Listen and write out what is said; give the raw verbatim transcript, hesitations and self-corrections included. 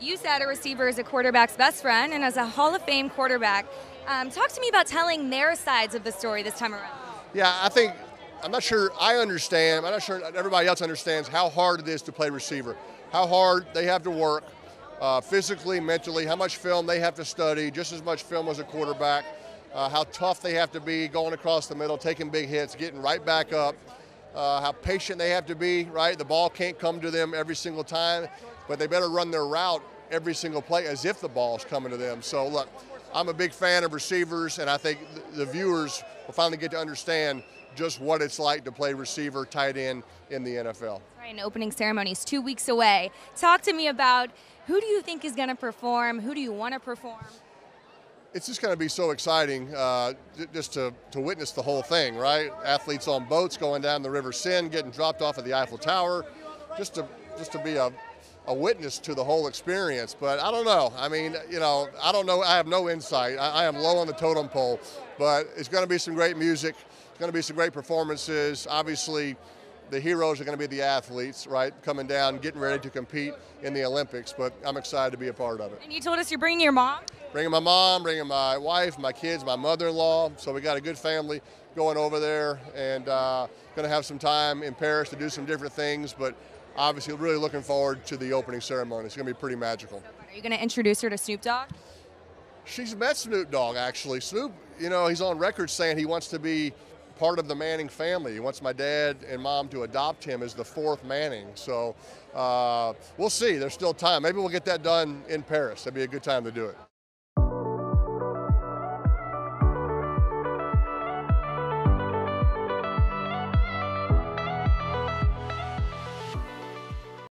You said a receiver is a quarterback's best friend, and as a Hall of Fame quarterback, um, talk to me about telling their sides of the story this time around. Yeah, I think, I'm not sure I understand, I'm not sure everybody else understands how hard it is to play receiver, how hard they have to work uh, physically, mentally, how much film they have to study, just as much film as a quarterback, uh, how tough they have to be going across the middle, taking big hits, getting right back up, uh, how patient they have to be, right? The ball can't come to them every single time, but they better run their route every single play as if the ball's coming to them. So look, I'm a big fan of receivers, and I think the viewers will finally get to understand just what it's like to play receiver, tight end in the N F L. Right, and opening ceremony is two weeks away. Talk to me about who do you think is going to perform? Who do you want to perform? It's just going to be so exciting uh, just to, to witness the whole thing, right? Athletes on boats going down the River Seine, getting dropped off at the Eiffel Tower, just to, just to be a a witness to the whole experience. But I don't know. I mean, you know, I don't know. I have no insight. I, I am low on the totem pole, but it's going to be some great music. It's going to be some great performances. Obviously, the heroes are going to be the athletes, right, coming down, getting ready to compete in the Olympics, but I'm excited to be a part of it. And you told us you're bringing your mom? Bringing my mom, bringing my wife, my kids, my mother-in-law. So we got a good family going over there, and uh, going to have some time in Paris to do some different things, but obviously, really looking forward to the opening ceremony. It's going to be pretty magical. Are you going to introduce her to Snoop Dogg? She's met Snoop Dogg, actually. Snoop, you know, he's on record saying he wants to be part of the Manning family. He wants my dad and mom to adopt him as the fourth Manning. So uh, we'll see. There's still time. Maybe we'll get that done in Paris. That'd be a good time to do it.